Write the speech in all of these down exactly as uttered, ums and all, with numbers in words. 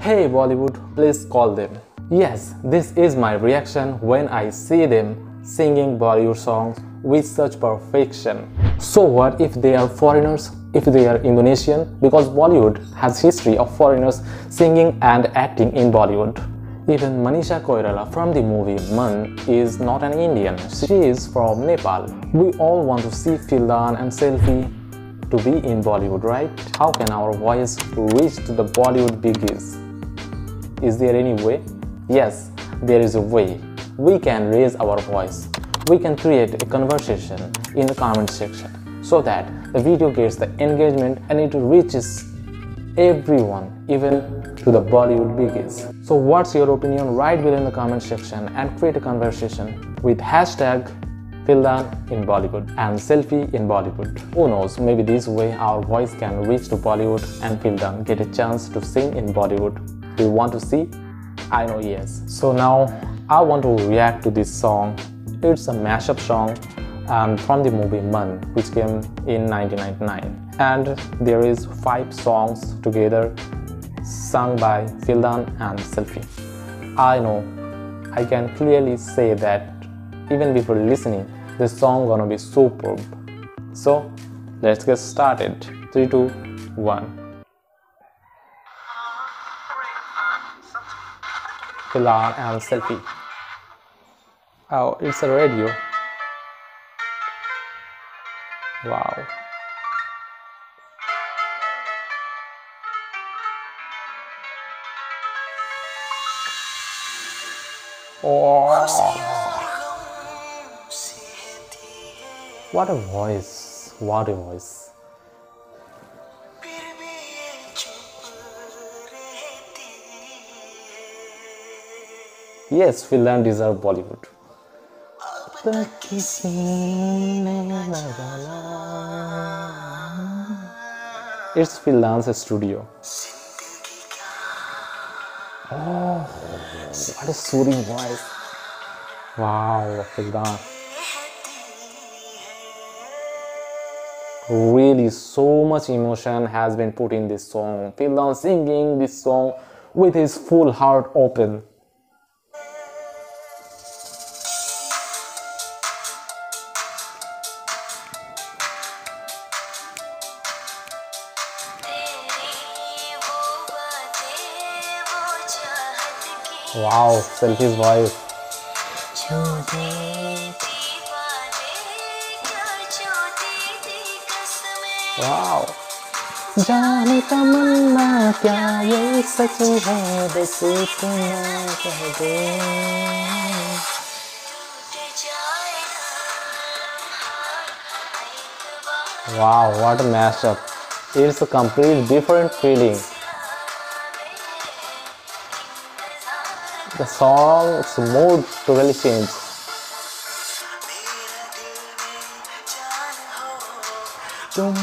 "Hey Bollywood, please call them." Yes, this is my reaction when I see them singing Bollywood songs with such perfection. So what if they are foreigners, if they are Indonesian? Because Bollywood has history of foreigners singing and acting in Bollywood. Even Manisha Koirala from the movie MANN is not an Indian, she is from Nepal. We all want to see Fildan and Selfi to be in Bollywood, right? How can our voice reach to the Bollywood biggies? Is there any way? Yes, there is a way. We can raise our voice. We can create a conversation in the comment section so that the video gets the engagement and it reaches everyone, even to the Bollywood biggies. So what's your opinion? Write below in the comment section and create a conversation with hashtag Fildan in Bollywood and Selfi in Bollywood. Who knows, maybe this way our voice can reach to Bollywood and Fildan get a chance to sing in Bollywood. Do you want to see? I know yes. So now I want to react to this song. It's a mashup song um, from the movie MANN, which came in nineteen ninety-nine. And there is five songs together sung by Fildan and Selfi. I know, I can clearly say that even before listening, this song gonna be superb. So let's get started. three, two, one. Fildan and Selfi. Oh, it's a radio. Wow. Oh, what a voice, what a voice. Yes, Fildan deserve Bollywood. It's Fildan's studio. Oh, what a soothing voice. Wow, Fildan. Really, so much emotion has been put in this song. Fildan singing this song with his full heart open. Wow, Selfi's voice. Wow. Wow, what a mashup. It's a complete different feeling. The song's mood really changed. Oh.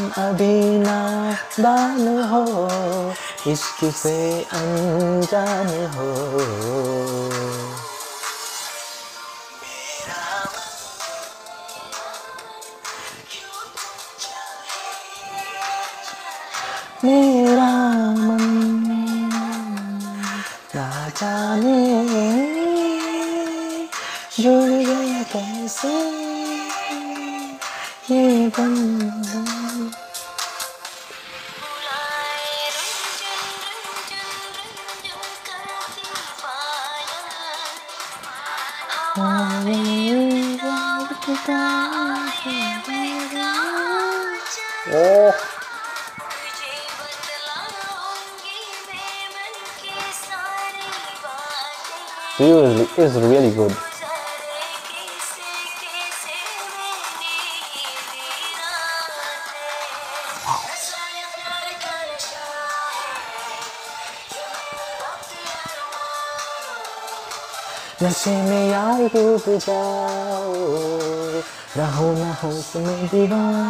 Seriously, it's really good. नशे में यार डूब जाओ रहो ना हो उसमें दीवाना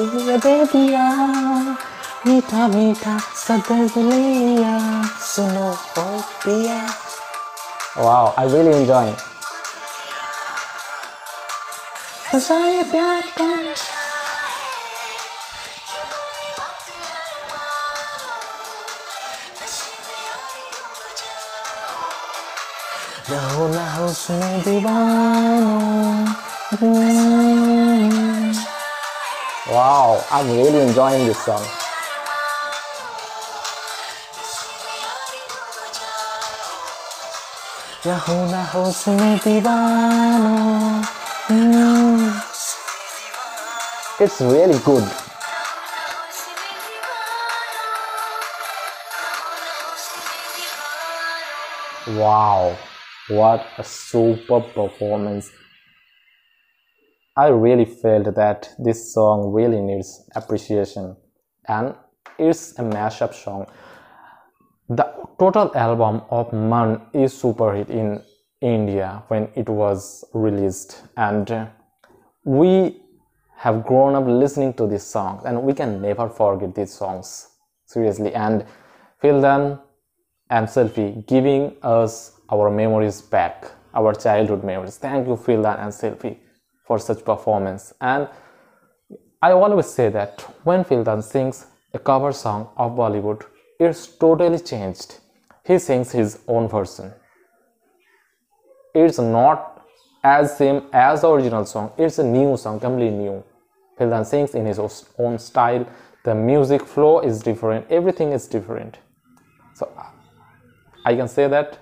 तुझे दे दिया मीठा मीठा सदर्द लिया सुनो ओ पिया. Wow, I really enjoy it. प्यार का रहो ना हुस्न दीवानों। Wow, I'm really enjoying this song. रहो ना हुस्न दीवानों. It's really good. Wow, what a super performance. I really felt that this song really needs appreciation, and it's a mashup song. The total album of MANN is super hit in India when it was released, and we have grown up listening to these songs, and we can never forget these songs, seriously. And Fildan and Selfi giving us our memories back, our childhood memories. Thank you, Fildan and Selfi, for such performance. And I always say that when Fildan sings a cover song of Bollywood, it's totally changed. He sings his own version. It's not as same as the original song. It's a new song, completely new. Fildan sings in his own style. The music flow is different. Everything is different. So I can say that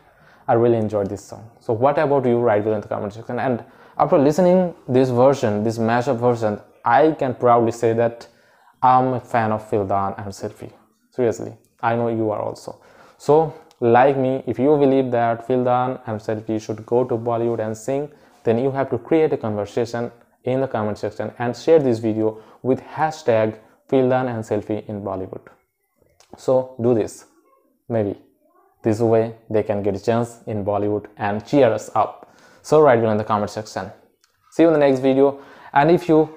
I really enjoyed this song. So what about you? Write below in the comment section. And after listening this version, this mashup version, I can proudly say that I'm a fan of Fildan and Selfi. Seriously, I know you are also. So like me, if you believe that Fildan and Selfi should go to Bollywood and sing, then you have to create a conversation in the comment section and share this video with hashtag Fildan and Selfi in Bollywood. So do this, maybe. This way they can get a chance in Bollywood and cheer us up. So write below in the comment section. See you in the next video. And if you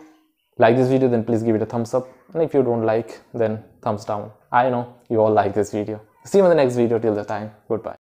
like this video, then please give it a thumbs up. And if you don't like, then thumbs down. I know you all like this video. See you in the next video. Till the time, goodbye.